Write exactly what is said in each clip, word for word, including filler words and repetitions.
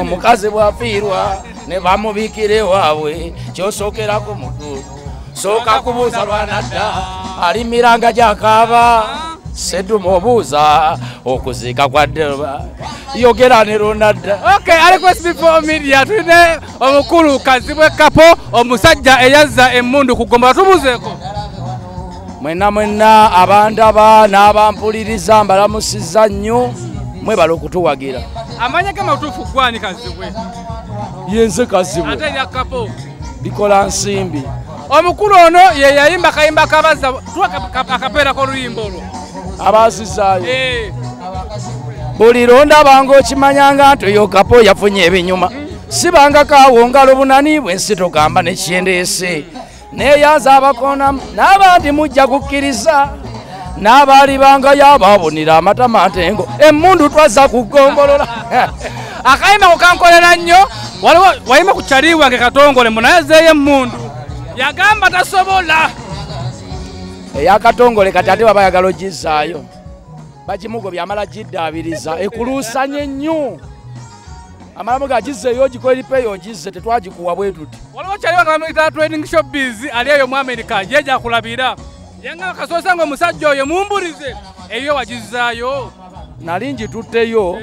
omukazi bwafirwa ne bamubikire wawe kyosokera ku mukulu soka kubuza lwanadda ali miranga jakaba sedumo obuza okuzika kwa deba yogera ne Ronaldo. Okay, ali kwa S B four Media twine omukulu Kazibwe kapo omusajja eyaza emundu kugomba tubuzeko mwena mwena abandaba n'abampuliriza mbalamusiza nnyo mwe balokutuwagira amanya kama utufu kwani Kazibwe yenze Kazibwe ate yakapo bikola nsimbi omukulu ono ye yayimba kayimba kabaza akapera ko luyimbo olwo abasizayo eh buli ronda bango kimanyanga nto yo kapo yafunye ebinyuma sibanga kawo ngalo bunani bwensito gamba ne kyendese ne yaza abakona n'abandi mujja kukkiriza n'abali banga yababonira amatama atengo emundu twaza kugombolola akayima kukankolera nnyo waliwo wayima kuchariwa nge katongole munayezeye emundu yagamba tasobola eyakatongole kati ate baba yagalogizaayo bakimugo byamala giddaabiriza ekuluusanye nnyo amalamu gagizeeyo gikoeripeyo ogize tetwagikuwa bwetuti waliwo kyaliwa namuyita trading shop busy ali eyo mu America yeja kulabira yanga kasosa ngo musajja oyo mumbulize eyo wagizaayo nalingi tutteyo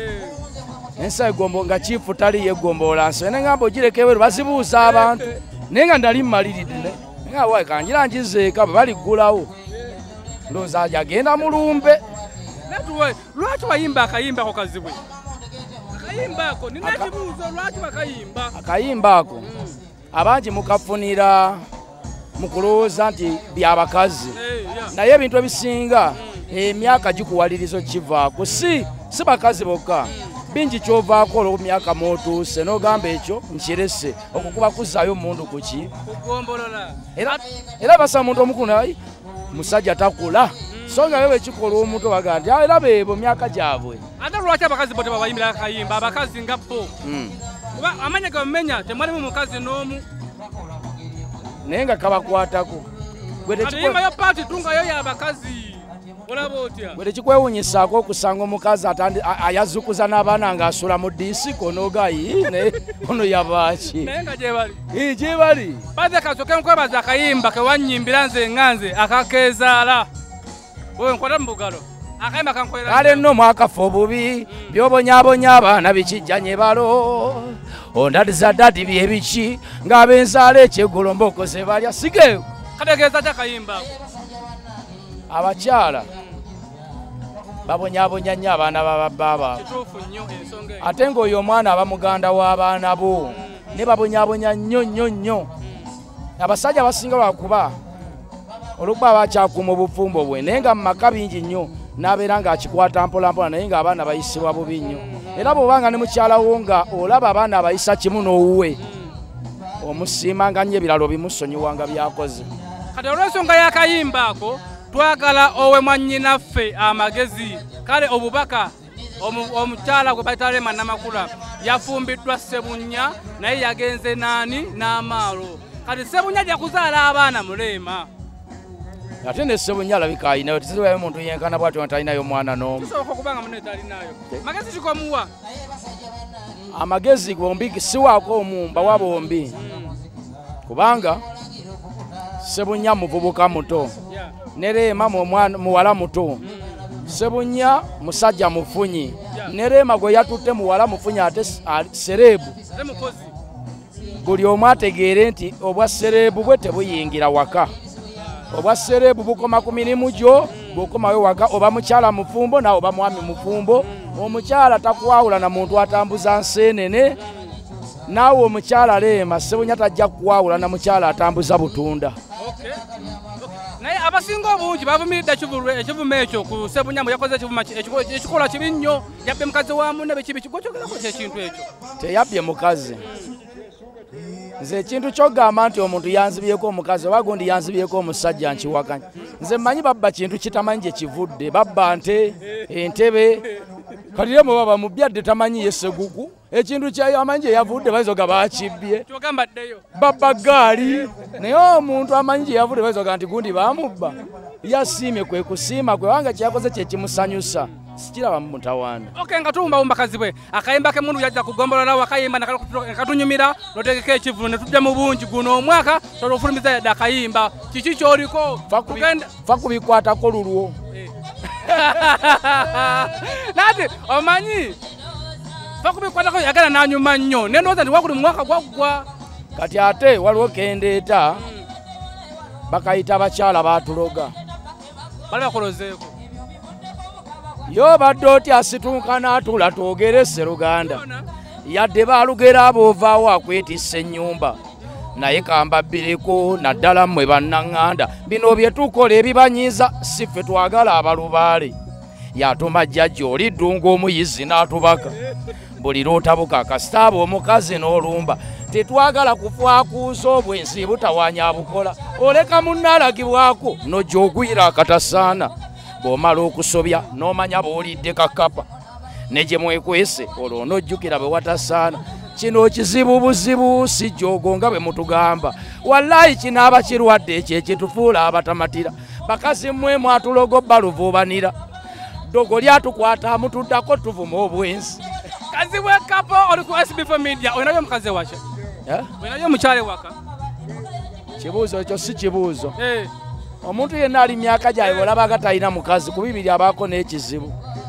ensa egombo nga chifu tali yegombola nso nengambo girekewe bazibuusa abantu nenga ndali mmaliridde nga wakangira ngizeeka bali ggulawo ndoza agenda mulumbe natuwe lwatu wayimba akayimba ko Kazibwe akayimba ako ninakibuzo lwatu bakayimba akayimba ako abangi mukafunira mukuloza nti byabakazi naye ebintu ebisinga emyaka gikuwalirizo kivaako si si bakazi bokka bingi kyovaako olwo myaka motuuse n'ogamba ekyo nkirese okukuba kuzaayo mundu kuki kugombolola era basa omuntu omukulu ayi musajja takula songa wewe kikola omuntu bagandi era beebo myaka gyabwe ate lwaki abakazi bote babayimira akayimba abakazi nga bo kuba amanya gamenya temwalimu mukazi n'omu naye nga kabakwatako gwetekiyimba yo paati tungayo y'abakazi bwede kikwewunyisaako okusanga omukazi ayazukuza n'abaana nga asula mu disiko n'ogayi ono yabaaki gye bali baze kasoke nkwebaza akayimba kewannyimbira nze nganze akakeezaala bwe nkwata mu bugalo akayimba kankolera kale nno mwakafa obubi byobonyabonya abaana bikijjanye balo ondadiza dadi byebiki ng'abenzaala ekyeggolo mbaokoze balya sigeewo kategeeza kyakayimba abakyala babonyabonya nnyo abaana babababa ate ng'oyo omwana aba muganda w'abaana bo ne babonyabonya nnyo nnyo nnyo abasajja abasinga lwakuba olwokuba bakyakuuma obufumbo bwe naye nga mu maka bingi nnyo n'abeera ng'akikwata mpolampola naye ng'abaana bayisibwa bubi nnyo era bw'obanga ne mukyalawo nga olaba abaana abayisa kimu n'owuwe omusiimanga nnyo ebiralo bimusonyiwanga byakoze kati olw'ensonga y'akayimba ako twagala owe mwannyinaffe amagezi kale obubaka omukyala gwe bayitalema namakula yafumbiddwa Ssebunya naye yagenze naani n'amaalo kati Ssebunya jakuzaala abaana mulema ate ne Ssebunya alabika ayinayo tisibayo omuntu yenkana bwatyo talinayo omwana n'omu kisoboka okubanga muno talinayo magezi kikomuwa amagezi gombi siwaako omumba wa bombi kubanga Ssebunya muvubuka muto Nerema muwala muto Ssebunya musajja mufunyi Nerema gwe yatutte muwala mufunyi ate serebu buli omu ategeere nti obwa serebu bwe tebuyingira waka obwa serebu bukoma ku mirimu gyo bw'okomayo waka oba mukyala mufumbo nawe oba mwami mufumbo omukyala takwawula na muntu atambuza nseenene naawe omukyala leema Ssebunya tajja kukwawula na mukyala atambuza butunda naye abasinga obungi bavumiridde ekivume ekyo ku Ssebunya yakoze ekikola kibi nnyo yabbye mukazi wa munne bekibi kigwokyogezako kyekintu ekyo teyabbye mukazi nze ekintu kyogamba nti omuntu yanzibyeko omukazi oba gundi yanzibyeko omusajja nkiwakanya nze mmanyi babba kintu kitamanyi gye kivudde babba nte entebe kalire mu baba mubyadde tamanyi yesegugu ekintu kyayo amanyi yavudde bayizoga bakibbye babba gaali naye omuntu amanyi gye yavudde bayizoga nti gundi baamubba yasiimye kwe kusiima kwe wanga kyakoze kyekimusanyusa Sijira wa mutawana. Okay, ngatumba umba Kazibwe. Akaimba ke mundu yajja kugombola na wakaimba na katunyumira, notegeke chivu ne tujja mu bunji guno omwaka, tolofulumiza da kaimba. Chichi choliko fakugenda fakubikwata ko luluo. Nati omanyi. Fakubikwata ko yagala na nyuma nnyo. Neno zandi wakuli mwaka gwagwa. Kati ate waliwo kendeta. Bakaita bachala batuloga. Bali bakolozeko. Yo badoti asitunka natula togerese Luganda. Yadde balugera abova wakwetisse nnyumba. Naye kamba biriko naddala mmwe bannanganda. Bino bye tukola ebibanyiza sife twagala abalubaale. Yatuma jjajja oli ddunga omuyizi n'atubaka. Buli lw'otabuka akasitaaba omukazi n'olumba. Tetwagala kufa kuusa obwensi butawaanya abukola. Oleka munnaalagibwako n'ojja ogwira akatasaana. Bw'omala okusobya n'omanya bw'olidde kakapa. Ne gye mwekwese olwo onojjukira bwe watasaana. Kino kizibu buzibu si jjogo nga bwe mutugamba. Wallahi kinaaba kirwadde ekyo ekitufuula abatamatira. Bakazi mmwe mwatulogo baluvuubanira. Ddogo lyatukwata amutuddako tuvuma obwensi. Kazibwe Kapo oli ku S B four Media. Oyinayo mukazi waki? Oyinayo mukyala waka? Kibuuzo ekyo si kibuuzo. Omuntu yenna ali myaka gyabwe olaba nga talina mukazi ku bibiri abaako n'ekizibu.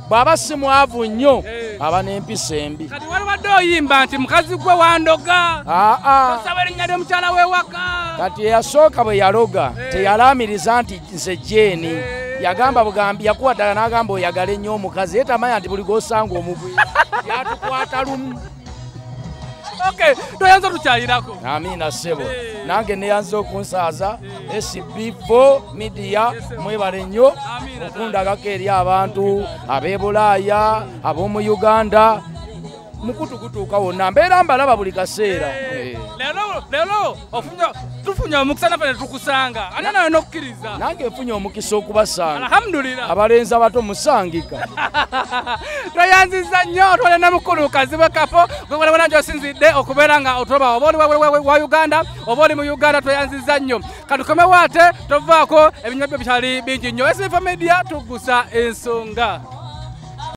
Bw'aba si mwavu nnyo aba n'empisa embi. Kati wali wadde oyimba nti mukazi gwe wandoga. Tosaba erinnya ly'omukyala w'ewaka. Kati eyasooka bwe yaloga teyalaamiriza nti nze Jeeni. Yagamba bugambi yakuwa ddala n'agamba oyagale nnyo omukazi. Ye tamanya nti buli gw'osanga omugwi yatukwata lumu. Okay, toyanza tukyalirako. Amina ssebo. Nange neyanza okunsaaza S B four Media mwebale nnyo okundagako eri abantu ab'e Bulaaya, ab'omu Uganda, mukutukutuuka wonna. Mbeera mbalaba buli kaseera. Leero tufunye omukisa naffe ne tukusanga. Ani nayo n'okukkiriza. Nange nfunye omukisa okubasanga. Alhamdulillah. Abalenzi abato musangika. Toyanziza nnyo twalina mukulu Kazibwe Kapo. Gwe walabona gy'osinzidde okubeera nga otoba oba oli wa Uganda oba oli mu Uganda toyanziza nnyo. Katukomewo ate tovaako ebinywa byo bikyali bingi nnyo. S B four Media Tuggusa Ensonga.